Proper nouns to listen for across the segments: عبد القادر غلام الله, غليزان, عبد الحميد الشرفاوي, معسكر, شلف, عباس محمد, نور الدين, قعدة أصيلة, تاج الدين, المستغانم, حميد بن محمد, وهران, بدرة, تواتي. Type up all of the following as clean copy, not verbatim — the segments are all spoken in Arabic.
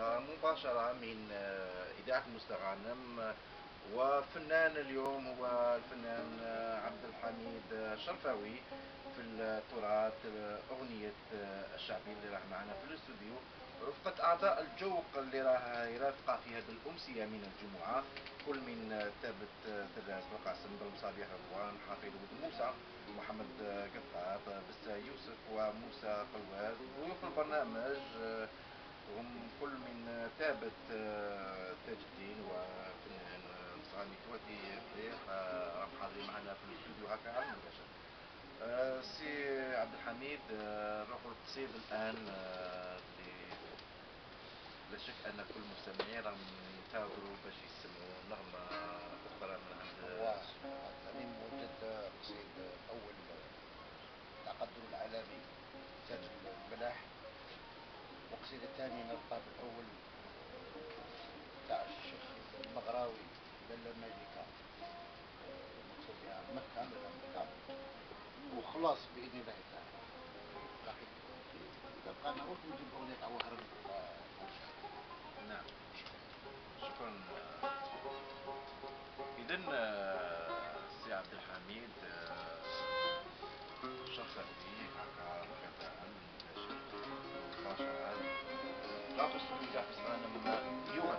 مباشرة من إذاعة المستغانم. وفنان اليوم هو الفنان عبد الحميد الشرفاوي في التراث، أغنية الشعبي اللي راه معنا في الاستوديو رفقة أعضاء الجوق اللي راه يرافقها في هذه الأمسية من الجمعة، كل من ثابت دراس بالقاسم بالمصابيح رضوان حافظ موسى محمد قطاب بس يوسف وموسى قلواز، وضيوف البرنامج هم كل من ثابت تاج الدين وفنان المستغني تواتي راهم حاضرين معنا في الاستوديو هكا على المباشر. سي عبد الحميد، نروحوا للتصوير الآن. لا شك أن كل المستمعين راهم ينتظروا باش يسمعوا نغمة أخرى من عند يعني موجد قصيد أول التقدم العالمي تاج الملاح، وقصيدة الثاني من الطابع الأول تاع الشيخ المغراوي لالا مالكة مكتوب بها مكة، وخلاص بإذن الله تعالى تبقى أنا وقت نجيب أغنية تاع وهران. نعم شكرا. إذن سي عبد الحميد شخصا فيه هكا ركعتان مباشرة لا تصل إلى حصاننا يوما.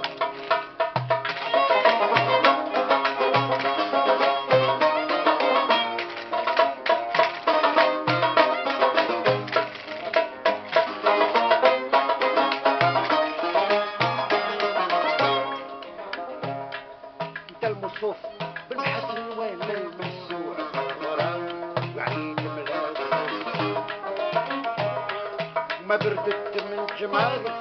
شوف بالمحسن ولا المنسوع وهران وعيد ميلاد ما بردت من جمالك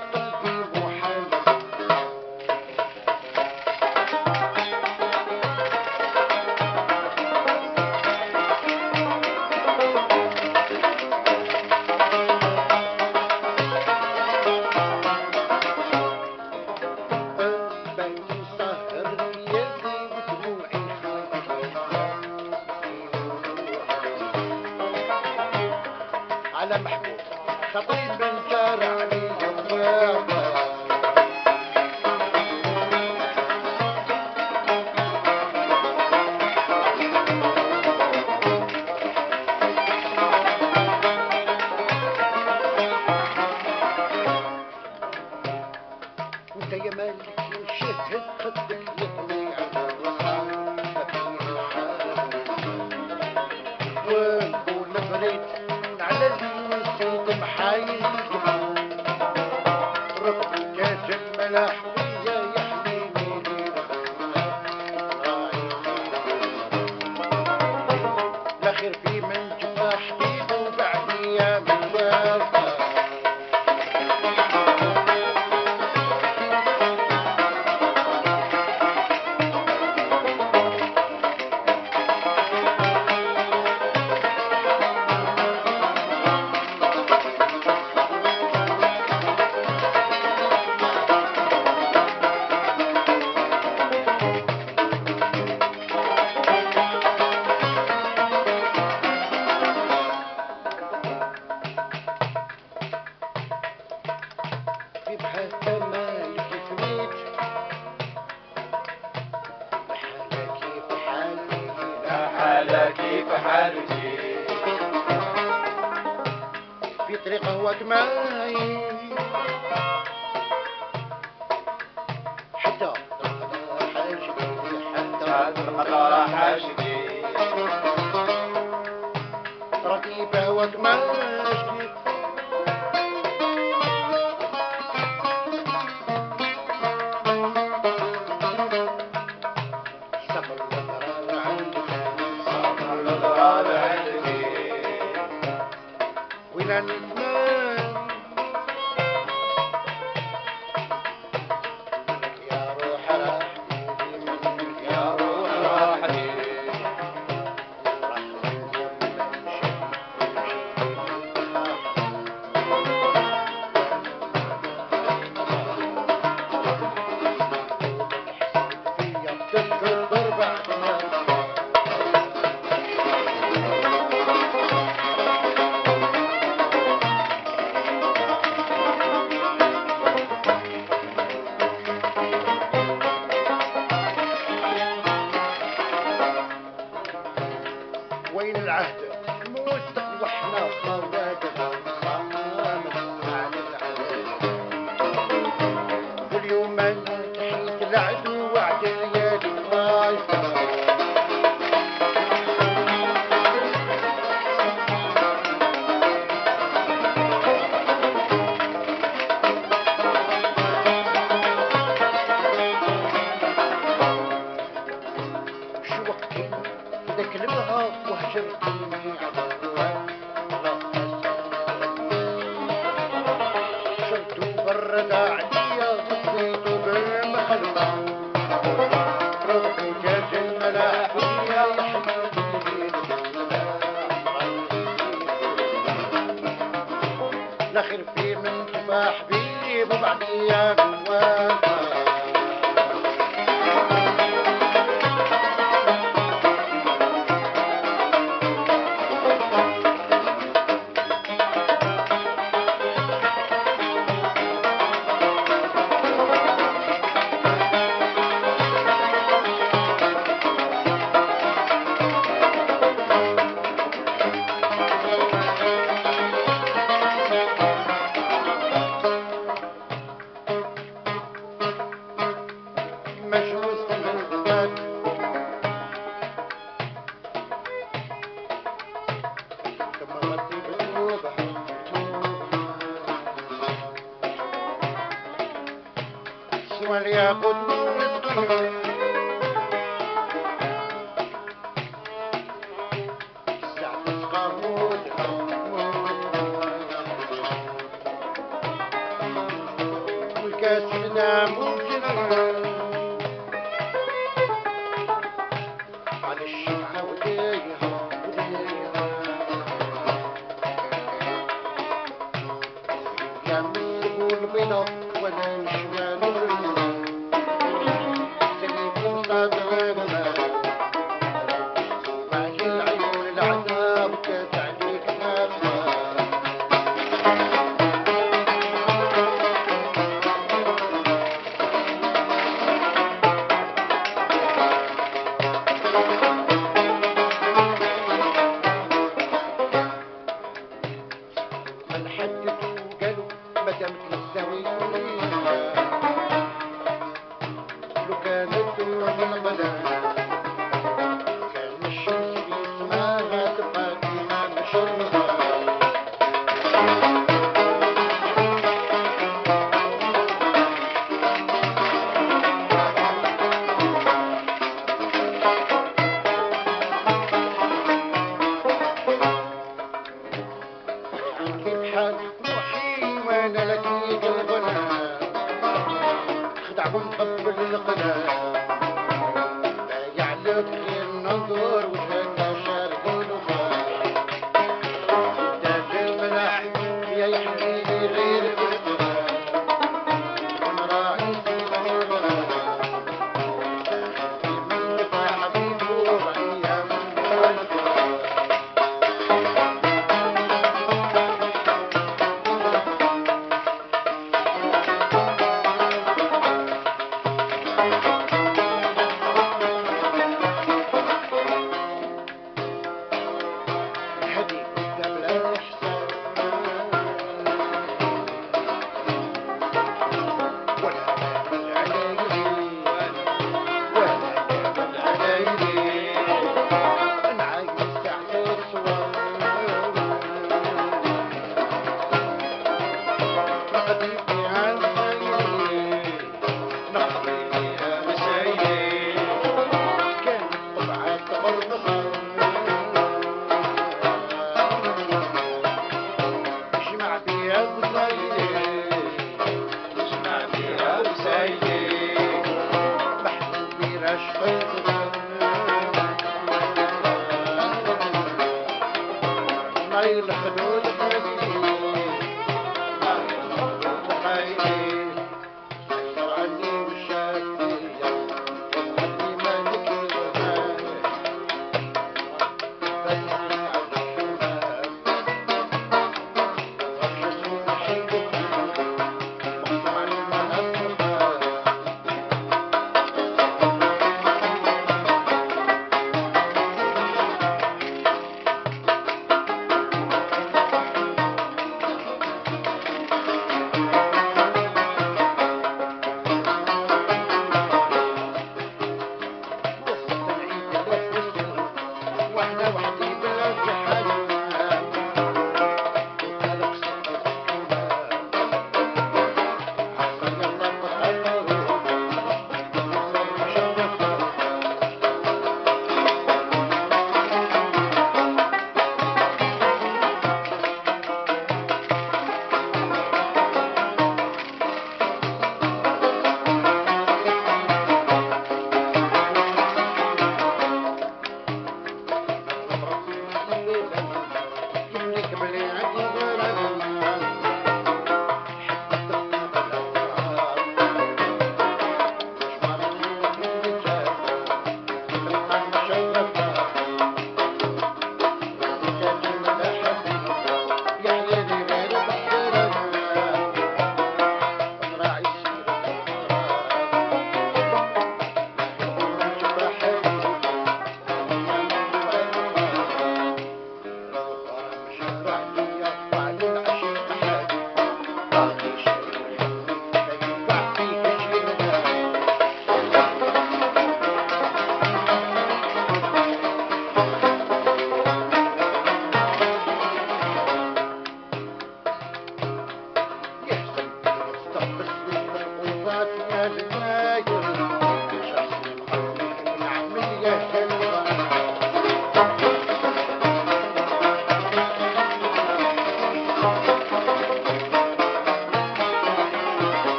قلبي وحالي كشفنا مجرمنا عن الشمعة وديها جميل والبيضة ولا نشوى نورنا سيبونا ضربنا مع العيون العذاب كتعني كتابنا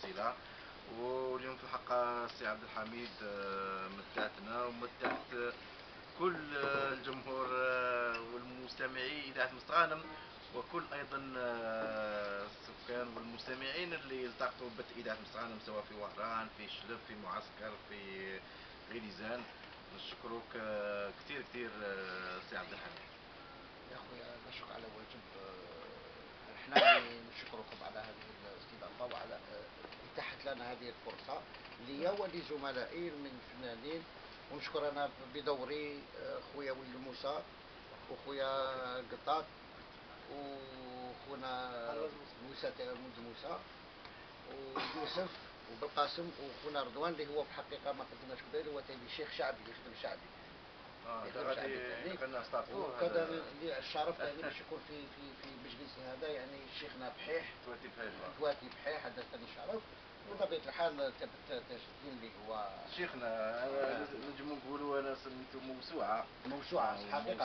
أصيلة. واليوم في الحق السي عبد الحميد متعتنا ومتعت كل الجمهور والمستمعي إذاعة المستغانم وكل أيضا السكان والمستمعين اللي التقطوا بإذاعة المستغانم سواء في وهران في شلف في معسكر في غليزان. نشكروك كثير كثير سي عبد الحميد. يا خويا نشكرك على واجب. نحن نشكركم على هذه الاستضافة وعلى اتاحت لنا هذه الفرصة لي ولزملائي من الفنانين. ونشكر انا بدوري خويا ولد موسى وخويا قطاط وخونا موسى ويوسف وبالقاسم وخونا رضوان اللي هو في الحقيقه ما قدمناش قبل هو تايلي شيخ شعبي يخدم شعبي. وكذا لي الشرف يعني باش يكون في مجلس هذا يعني شيخنا بحيح تواتي بحيح هذا ثاني شرف. بطبيعة الحال تاج الدين اللي هو شيخنا نجمو نقولوا انا سميتو موسوعة الحقيقة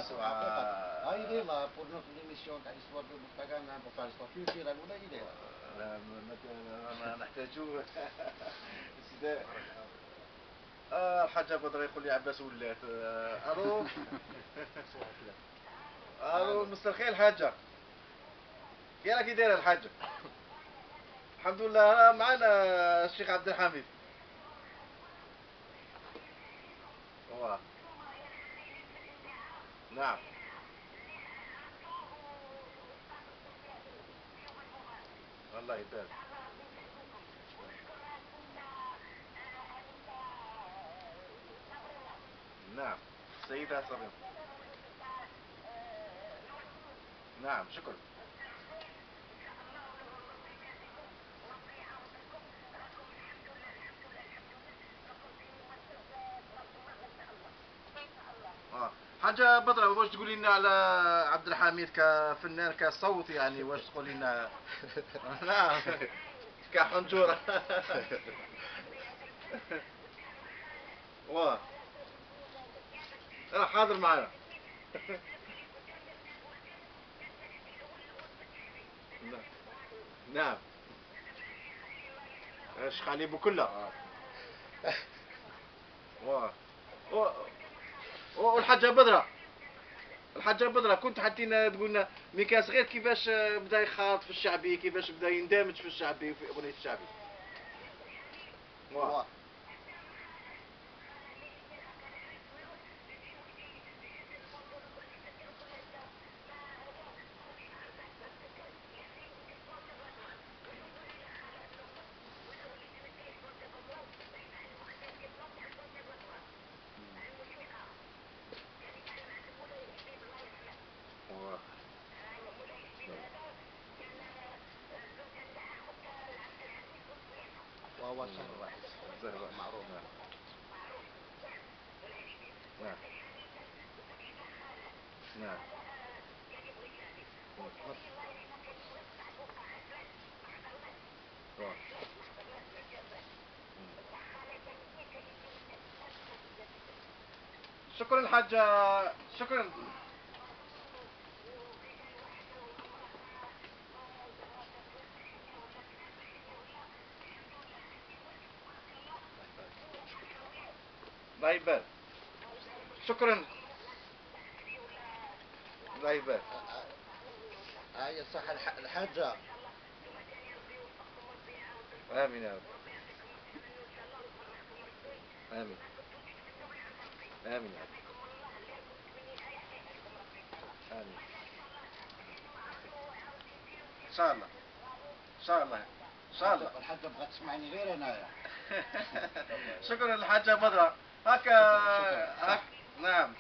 هاي ليلة بور نوتر ليميسيون تاع ليستوار دو المستغانم بور فار ليستوار كولتيرال ولا هي ليلة نحتاجو سي الحاجة بدرة يقول لي عباس ولات الو الو مسترخي الحاجة كي راكي دايرة الحاجة. الحمد لله معنا الشيخ عبد الحميد. واه نعم والله يبارك. نعم سيدة صبيح. نعم شكرا. حاجة بدرة واش تقولي لنا على عبد الحميد كفنان كصوت يعني واش تقولي لنا؟ نعم كحنجرة. واه راه حاضر معانا. نعم شقالي بكلها. واه والحاجة بدرة كنت حتينا تقولنا مي كان صغير كيفاش بدا يخاط في الشعبي كيفاش بدا يندمج في الشعبي في أغنية الشعبي. واه هو شهر واحد معروف. نعم نعم شكرا حاجة شكرا. الله يبارك شكرا. الله يبارك. هاي صح الحاجة. آمين يا رب. آمين آمين يا رب. آمين إن شاء الله إن شاء الله إن شاء الله. الحاجة بغات تسمعني غير أنايا. شكرا الحاجة بدرة. هكا نعم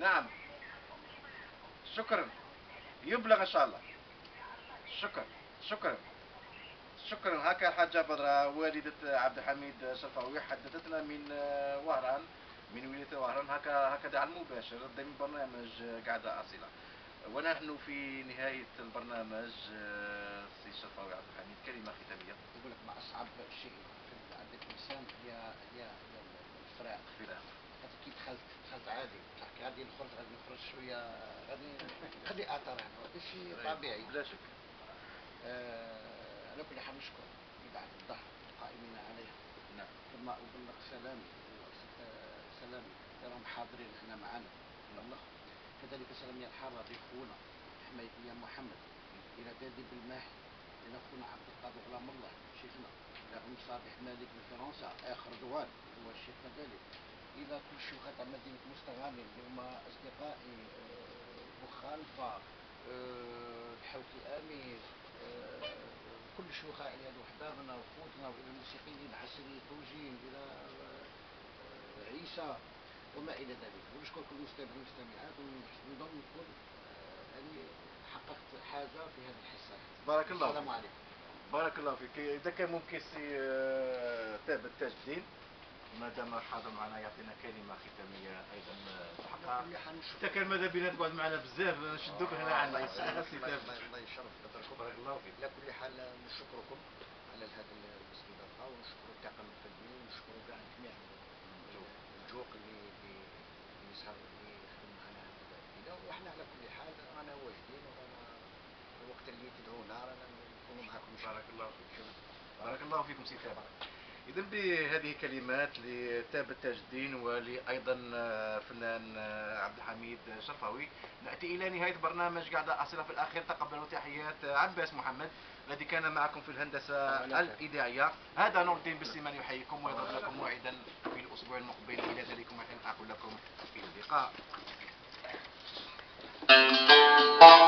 نعم شكرا يبلغ ان شاء الله. شكرا شكرا شكرا. هكا الحاجة بدرة والدة عبد الحميد الشرفاوي حدثتنا من وهران من ولاية وهران هكذا على المباشر ضمن برنامج قعدة أصيلة. ونحن في نهاية البرنامج السي الشرفاوي عبد الحميد كلمة ختامية. يقول لك ما أصعب شيء عند الإنسان هي فراق. كي دخلت عادي غادي نخرج شويه غادي اثر هذا شيء طبيعي بلا شك. على كل حال نشكر تحت الضغط القائمين عليها. نعم. ثم أبلغ سلامي راهم حاضرين هنا معنا. نعم. كذلك سلامي الحارة لخونا حميد بن محمد إلى دادي بالماحي، إلى خونا عبد القادر غلام الله شيخنا، إلى عم صالح مالك من فرنسا آخر دوار هو الشيخ كذلك، إلى كل شيوخة تاع مدينة المستغانم اللي هما أصدقائي مخالفة الحوتي آمير، كل الشيوخة عيال وحدانا وخوتنا، وإلى الموسيقيين العسري توجين، إلى عيسى وما إلى ذلك. ونشكر كل المستمعين والمستمعات، ونظن نكون يعني حققت حاجة في هذه الحصة. بارك الله. السلام عليكم. بارك الله فيك. إذا كان ممكن سي تاج الدين ما دام حاضر معنا يعطينا كلمة ختامية أيضا تحقق. إذا كان ماذا بينا تقعد معنا بزاف نشدوك هنا عندنا. الله يشرف قدركم. بارك الله فيك. على كل حال نشكركم على هذا الاستضافة، ونشكر الطاقم الفني، ونشكر كاع جميع الجوق اللي سهر اللي خدم معنا هذا الفيلا. وإحنا على كل حال رانا واجدين، ورانا الوقت اللي تدعونا رانا نكونوا معكم. بارك الله فيك. بارك الله فيكم سي تابع. إذا بهذه كلمات لتابع تاج الدين ولأيضا فنان عبد الحميد الشرفاوي نأتي إلى نهاية برنامج قعدة أصيلة. في الأخير تقبلوا تحيات عباس محمد الذي كان معكم في الهندسة الإذاعية. هذا نور الدين بالسيمان يحييكم ويضرب لكم موعدا في الأسبوع المقبل. إلى ذلك حين أقول لكم في اللقاء.